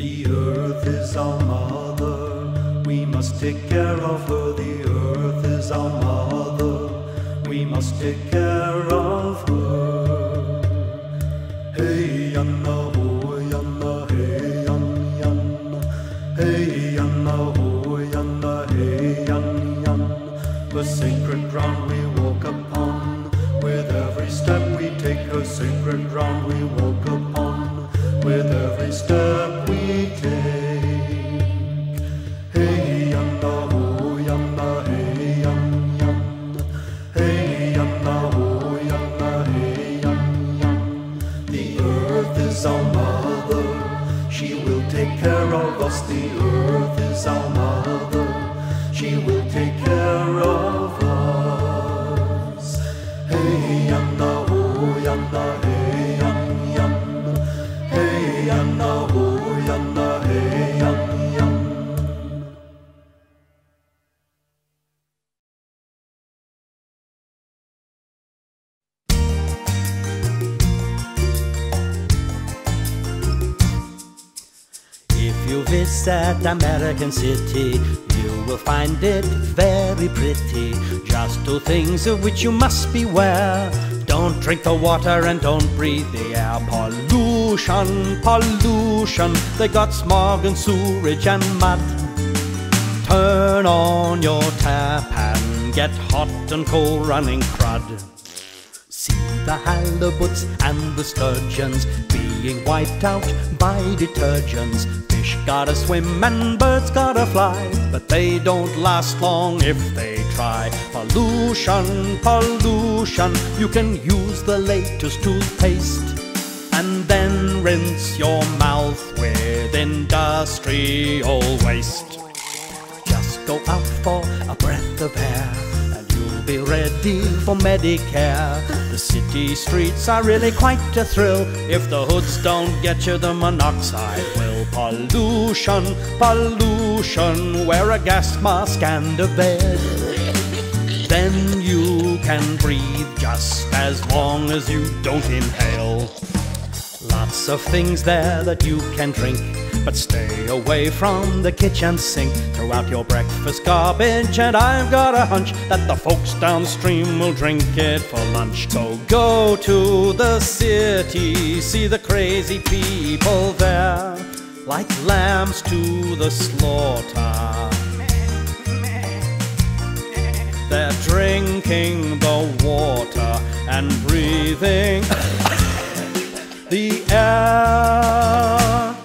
The earth is our mother, we must take care of her. The earth is our mother, we must take care of her. Hey Yanna, ho Yanna, hey Yan Yan. Hey Yanna, ho Yanna, hey Yan Yan. The sacred ground we walk upon, with every step we take, the sacred ground we walk upon, with every step we take. Hey Yanna, ho Yanna, hey Yan Yan. Hey Yanna, ho Yanna, hey Yan Yan. The earth is our mother, she will take care of us. The earth is our mother, she will take care of us. Hey Yanna, ho Yanna, hey Yan Yan. Hey Yanna, ho Yanna, hey Yan Yan. If you visit American City, you will find it very pretty. Just two things of which you must beware: don't drink the water and don't breathe the air. Pollution, pollution, they got smog and sewerage and mud. Turn on your tap and get hot and cold running crud. See the halibuts and the sturgeons being wiped out by detergents. Fish gotta swim and birds gotta fly, but they don't last long if they try. Pollution, pollution, you can use the latest toothpaste, and then rinse your mouth with industrial waste. Just go out for a breath of air, and you'll be ready for Medicare. The city streets are really quite a thrill. If the hoods don't get you, the monoxide will. Pollution, pollution, wear a gas mask and a bed. Then you can breathe just as long as you don't inhale. Lots of things there that you can drink, but stay away from the kitchen sink. Throw out your breakfast garbage, and I've got a hunch that the folks downstream will drink it for lunch. Go to the city, see the crazy people there, like lambs to the slaughter. They're drinking the water and breathing the air.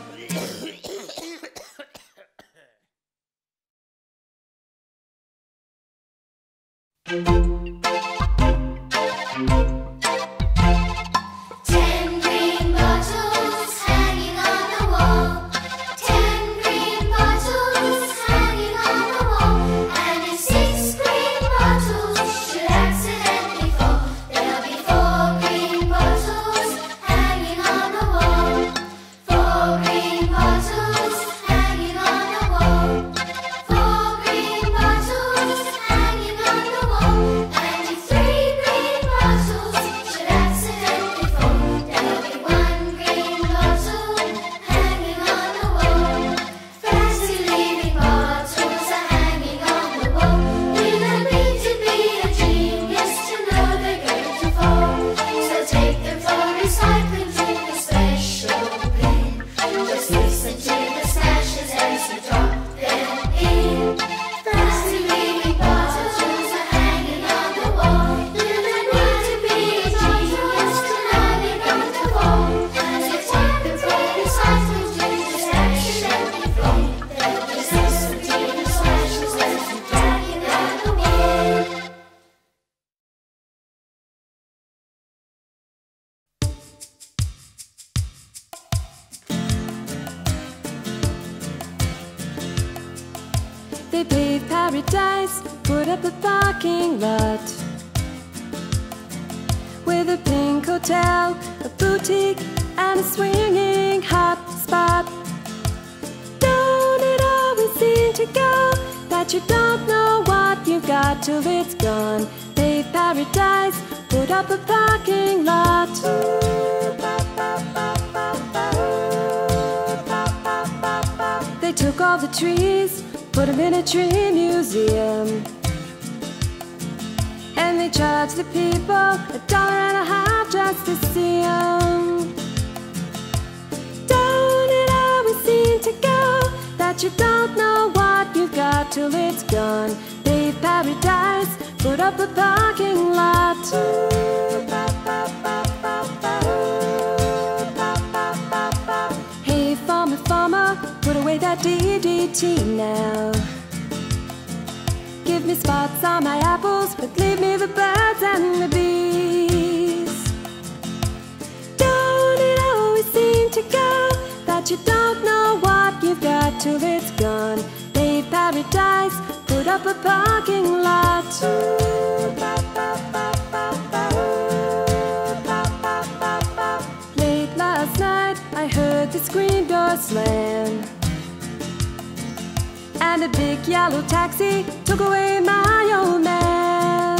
Ten green bottles hanging on the wall. Ten green bottles hanging on the wall. And it's they paved paradise, put up a parking lot, with a pink hotel, a boutique, and a swinging hot spot. Don't it always seem to go that you don't know what you've got till it's gone? Paved paradise, put up a parking lot. all the trees, put them in a tree museum. And they charge the people $1.50 just to see them. Down it always seem to go, that you don't know what you've got till it's gone. Leave paradise, put up a parking lot. Hey farmer, farmer, put away that DDT now. Give me spots on my apples, but leave me the birds and the bees. Don't it always seem to go that you don't know what you've got till it's gone? Leave paradise, put up a parking lot. Late last night, I heard the screen door slam. And a big yellow taxi took away my old man.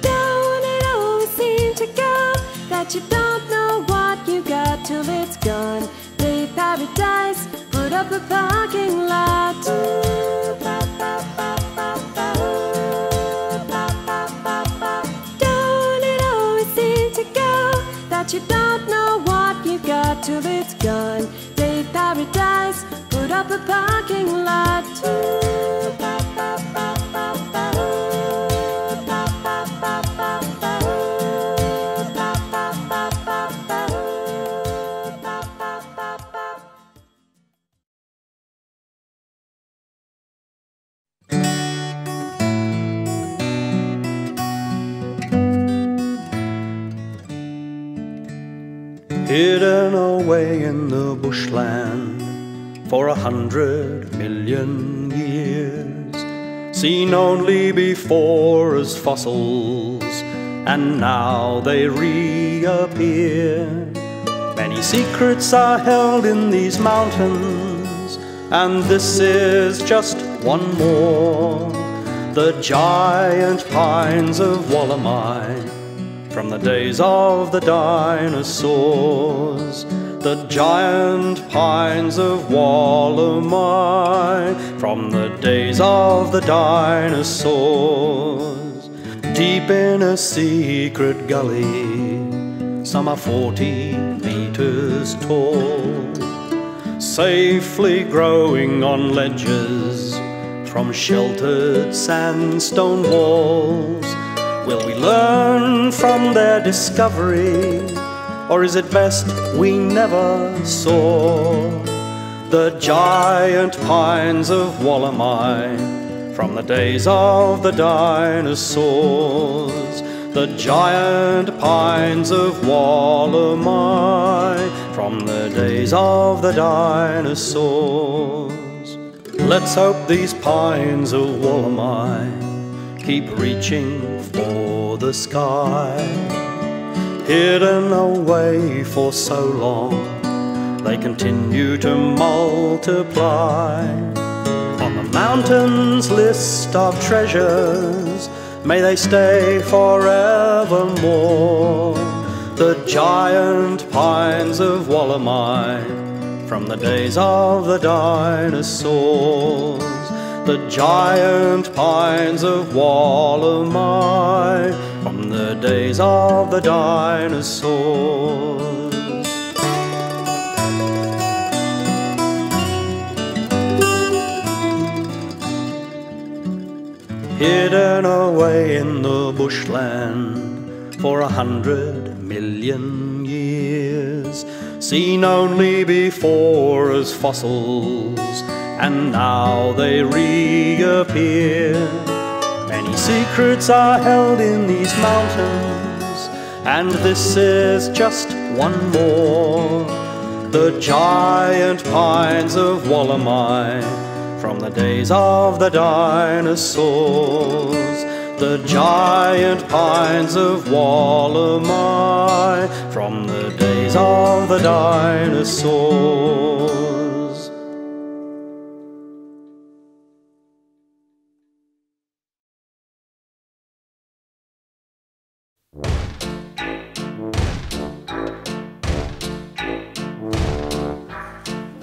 Down it always seemed to go, that you don't know what you got till it's gone. Play paradise, put up a parking lot. Down it always seemed to go, that you don't know what you got till it's gone. Play paradise, put up a parking lot. Hidden away in the bushland for 100 million years, seen only before as fossils, and now they reappear. Many secrets are held in these mountains, and this is just one more. The giant pines of Wollemi, from the days of the dinosaurs. The giant pines of Wollemi, from the days of the dinosaurs. Deep in a secret gully, some are 40 meters tall, safely growing on ledges from sheltered sandstone walls. Will we learn from their discovery? Or is it best we never saw? The giant pines of Wollemi, from the days of the dinosaurs. The giant pines of Wollemi, from the days of the dinosaurs. Let's hope these pines of Wollemi keep reaching for the sky. Hidden away for so long, they continue to multiply. On the mountain's list of treasures, may they stay forevermore. The giant pines of Wollemi, from the days of the dinosaurs. The giant pines of Wollemi, from the days of the dinosaurs. Hidden away in the bushland for 100 million years, seen only before as fossils, and now they reappear. Many secrets are held in these mountains, and this is just one more. The giant pines of Wollemi, from the days of the dinosaurs. The giant pines of Wollemi, from the days of the dinosaurs.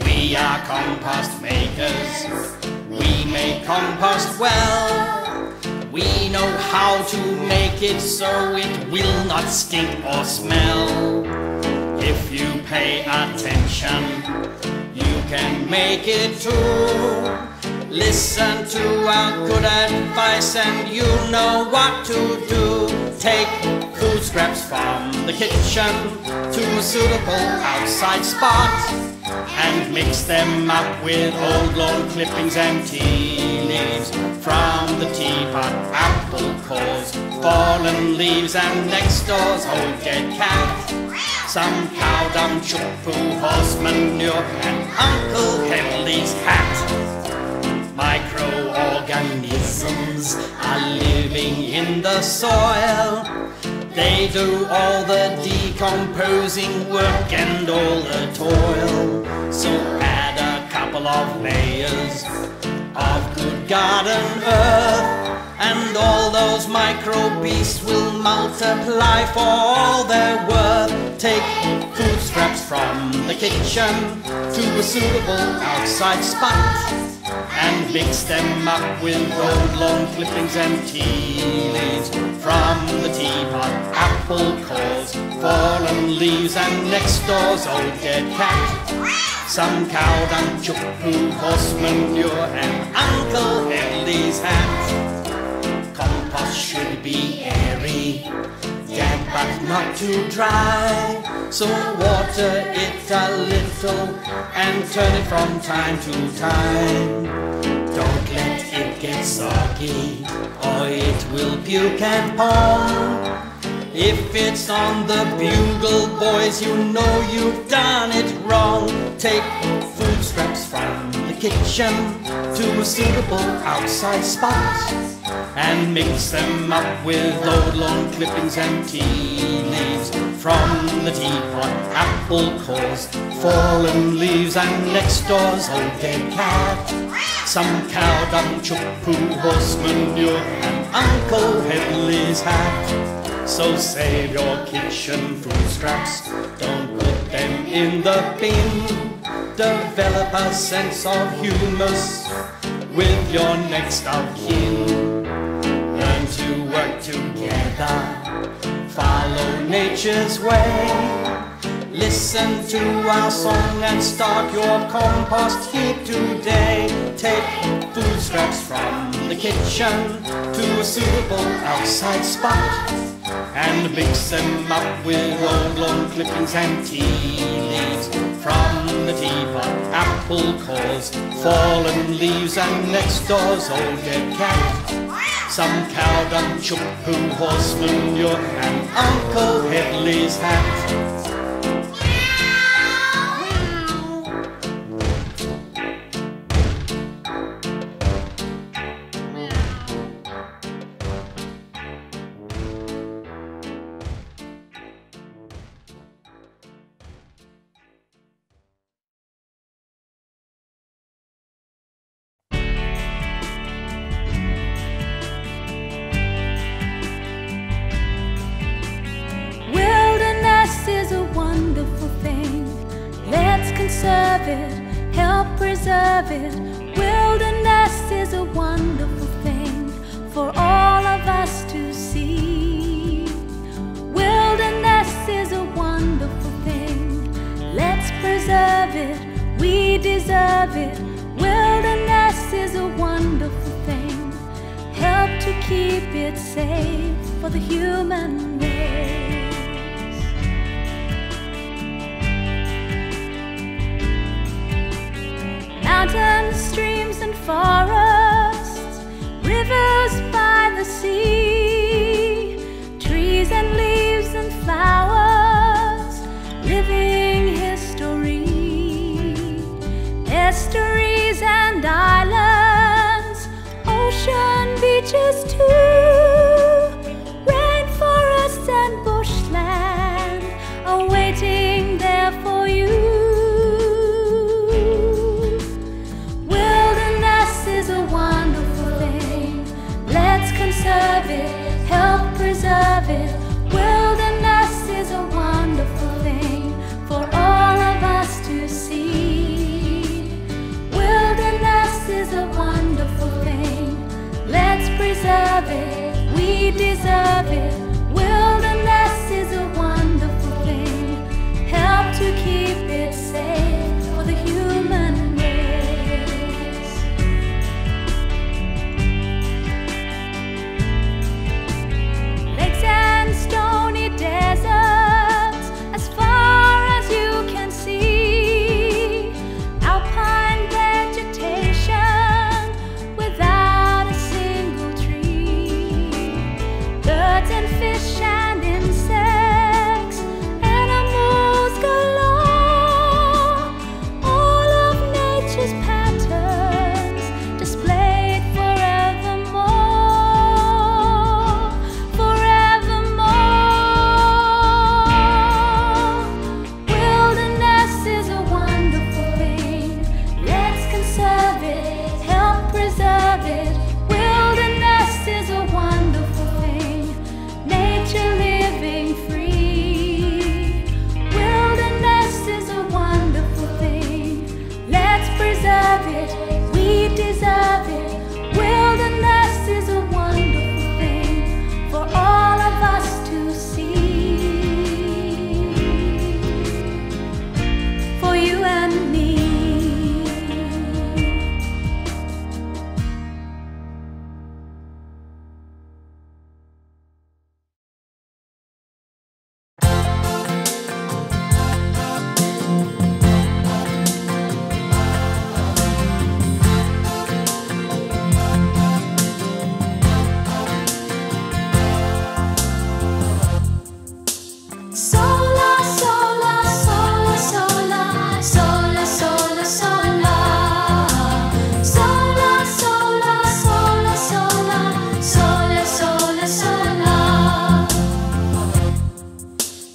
We We are compost makers. We make compost well. We know how to make it so it will not stink or smell. If you pay attention, you can make it too. Listen to our good advice and you know what to do. Take food scraps from the kitchen to a suitable outside spot, and mix them up with old lawn clippings and tea leaves from the teapot, apple cores, fallen leaves, and next door's old dead cat, some cow dung, chook poo, horse manure, and Uncle Henley's hat. Microorganisms are living in the soil. They do all the decomposing work and all the toil. So add a couple of layers of good garden earth, and all those micro beasts will multiply for all their worth. Take food scraps from the kitchen to a suitable outside spot, and mix them up with old lawn clippings and tea leaves from the teapot, apple cores, fallen leaves, and next door's old dead cat, some cow dung, chook poo, horse manure, and Uncle Henley's hat. Compost should be airy, damp but not too dry, so water it a little and turn it from time to time. Don't let it get soggy or it will puke and pong. If it's on the bugle, boys, you know you've done it wrong. Take food scraps from the kitchen to a suitable outside spot, and mix them up with old lawn clippings and tea leaves from the teapot, apple cores, fallen leaves, and next door's old dead cat, some cow dung, chook poo, horse manure, and Uncle Henley's hat. So save your kitchen food scraps, don't put them in the bin. Develop a sense of humus with your next of kin. To work together, follow nature's way. Listen to our song and start your compost heap today. Take food scraps from the kitchen to a suitable outside spot, and mix them up with old lawn clippings and tea leaves from the teapot, apple cores, fallen leaves, and next door's old dead cat, some cow dung, chook poo, horse manure, and Uncle Henley's hat. Love it.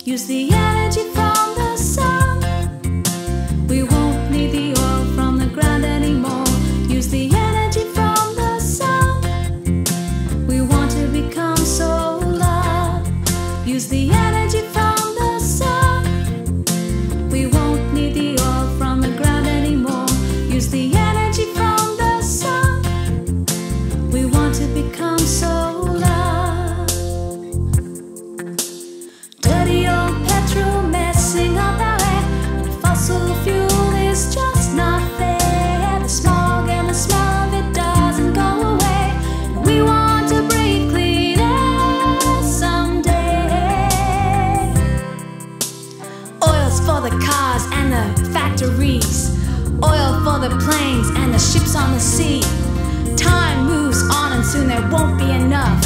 Use the energy from the sun. We won't need the oil from the ground anymore. Use the energy from the sun. We want to become solar. Use the energy from the sun. We won't need the oil from the ground anymore. Use the energy from the sun. We want to become solar. The cars and the factories, oil for the planes and the ships on the sea. Time moves on and soon there won't be enough.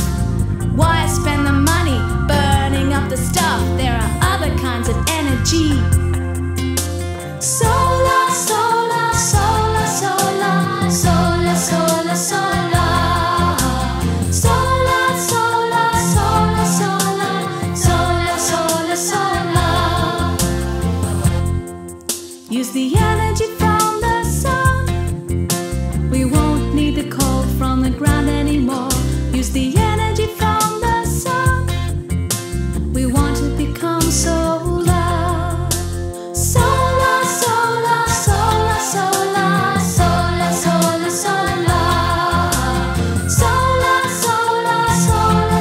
Why spend the money burning up the stuff? There are other kinds of energy. Solar, solar, solar, solar, solar, solar, solar. Use the energy from the sun. We won't need the coal from the ground anymore. Use the energy from the sun. We want to become solar. Solar, solar, solar, solar, solar, solar, solar. Solar, solar, solar, solar,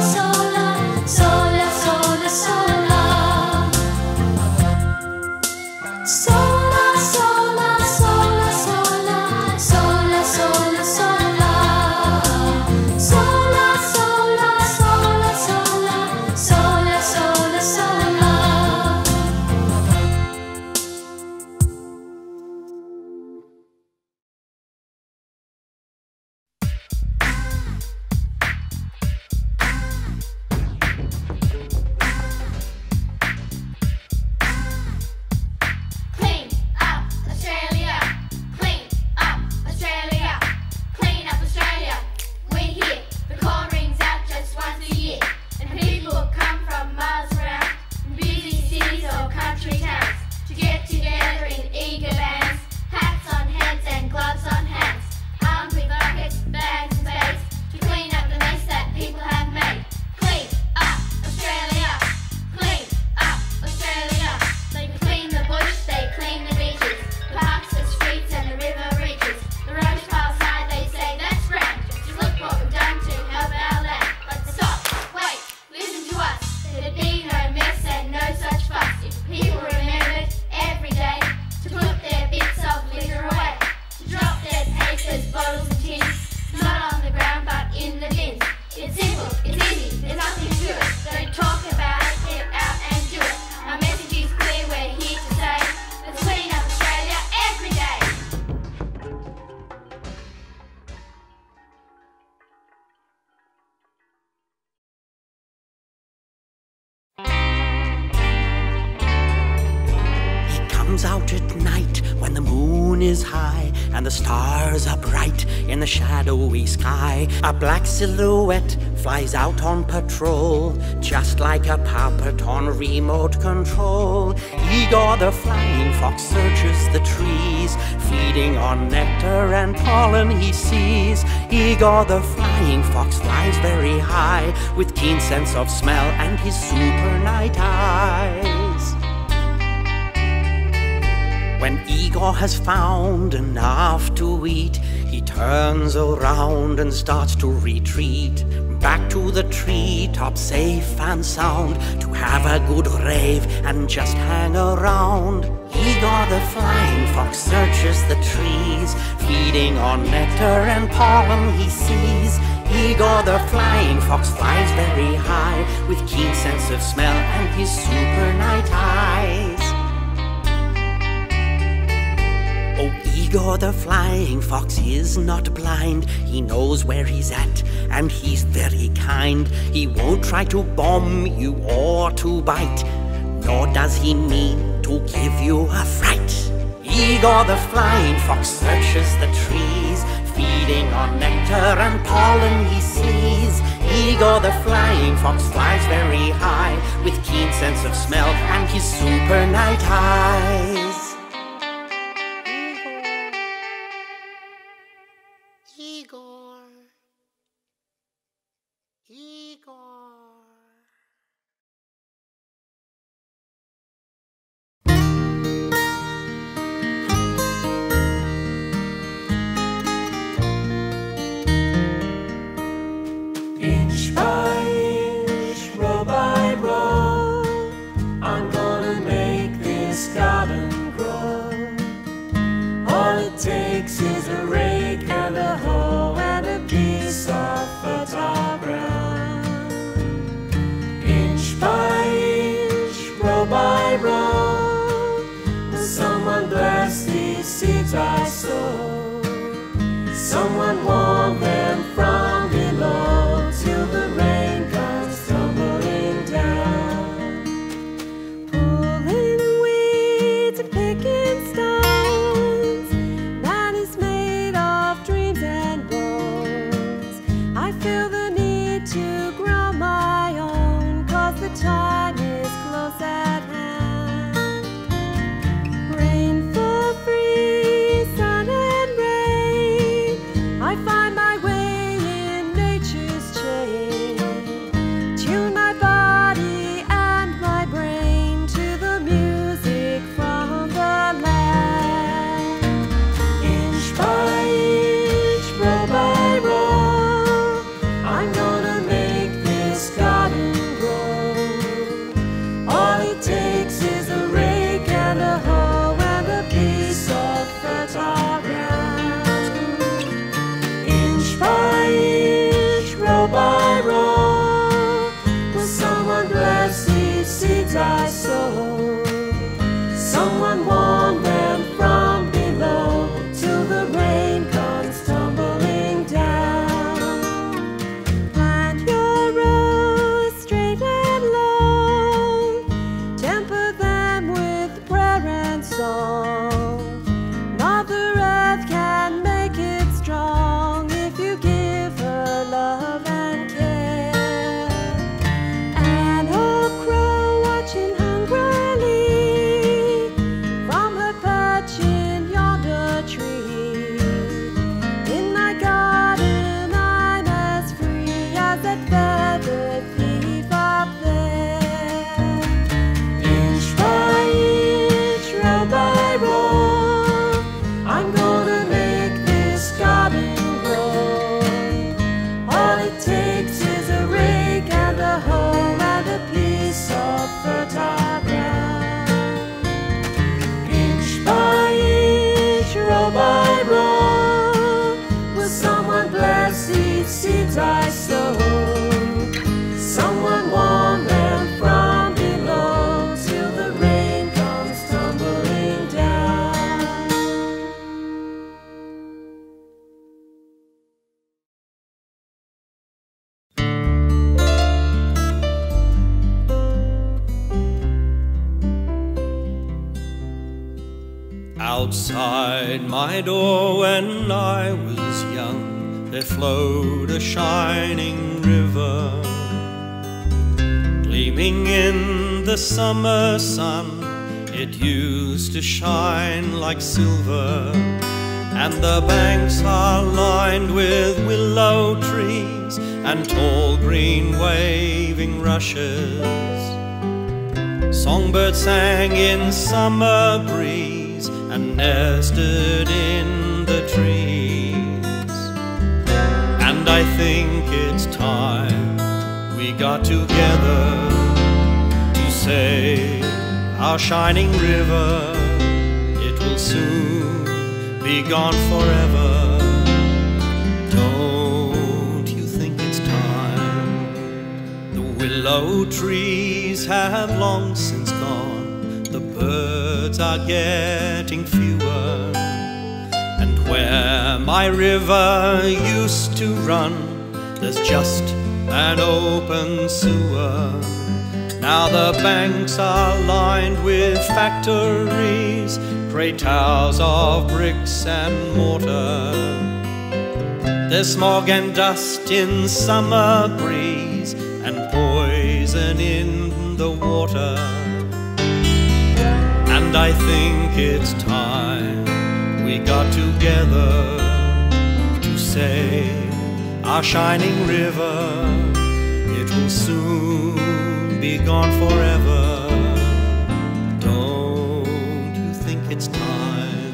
solar, solar, solar. Solar. Out at night when the moon is high and the stars are bright in the shadowy sky, a black silhouette flies out on patrol, just like a puppet on remote control. Igor the flying fox searches the trees, feeding on nectar and pollen he sees. Igor the flying fox flies very high, with keen sense of smell and his super night eye. When Igor has found enough to eat, he turns around and starts to retreat, back to the treetop safe and sound, to have a good rave and just hang around. Igor the flying fox searches the trees, feeding on nectar and pollen he sees. Igor the flying fox flies very high, with keen sense of smell and his super night eyes. Oh, Igor the flying fox is not blind. He knows where he's at, and he's very kind. He won't try to bomb you or to bite. nor does he mean to give you a fright. Igor the flying fox searches the trees, feeding on nectar and pollen he sees. Igor the flying fox flies very high, with keen sense of smell and his super night eyes. Igor. Igor. I saw someone warm them from below till the rain comes tumbling down, pulling weeds and picking stones. That is made of dreams and bones. I feel the need to grow my own, cause the time is close at hand. I saw someone warned them from below till the rain comes tumbling down. Plant your rose straight and long, temper them with prayer and song. Mother Earth can make it strong if you give her love. Seeds I sow, someone warned them from below till the rain comes tumbling down. Outside my door when I was young, there flowed a shining river, gleaming in the summer sun. It used to shine like silver, and the banks are lined with willow trees and tall green waving rushes. Songbirds sang in summer breeze and nested in the trees. And I think it's time we got together to say our shining river, it will soon be gone forever. Don't you think it's time? The willow trees have long since gone, the birds are getting fewer. Where my river used to run, there's just an open sewer. Now the banks are lined with factories, great towers of bricks and mortar. There's smog and dust in summer breeze, and poison in the water. And I think it's time we got together to say our shining river, it will soon be gone forever. Don't you think it's time?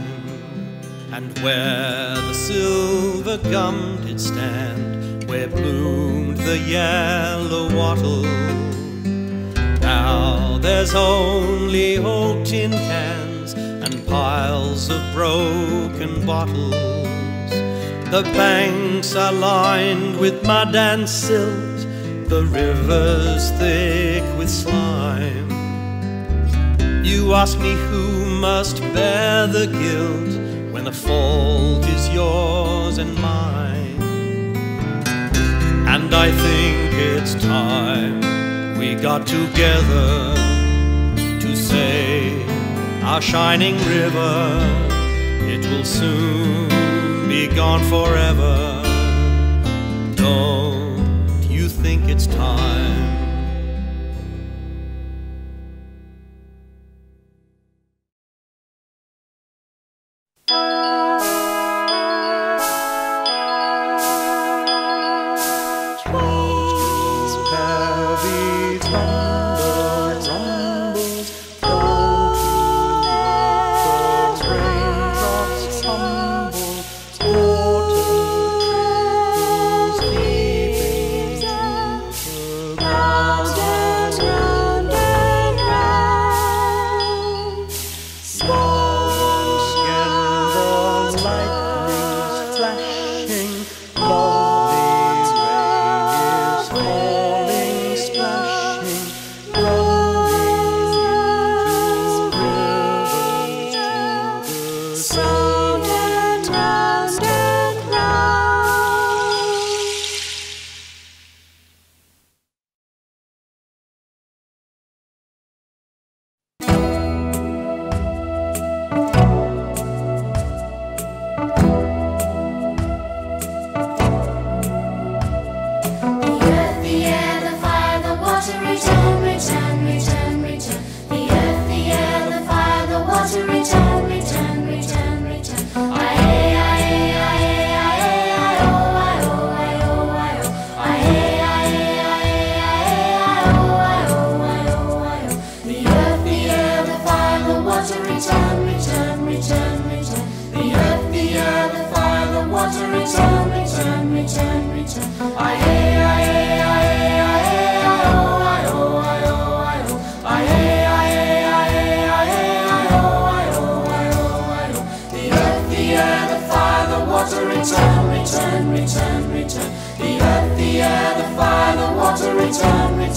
And where the silver gum did stand, where bloomed the yellow wattle, now there's only old tin cans and piles of broken bottles. The banks are lined with mud and silt, the river's thick with slime. You ask me who must bear the guilt when the fault is yours and mine. And I think it's time we got together to say our shining river, it will soon be gone forever. Don't you think it's time? Return, return, return. The earth, the air, the fire, the water. Return, return.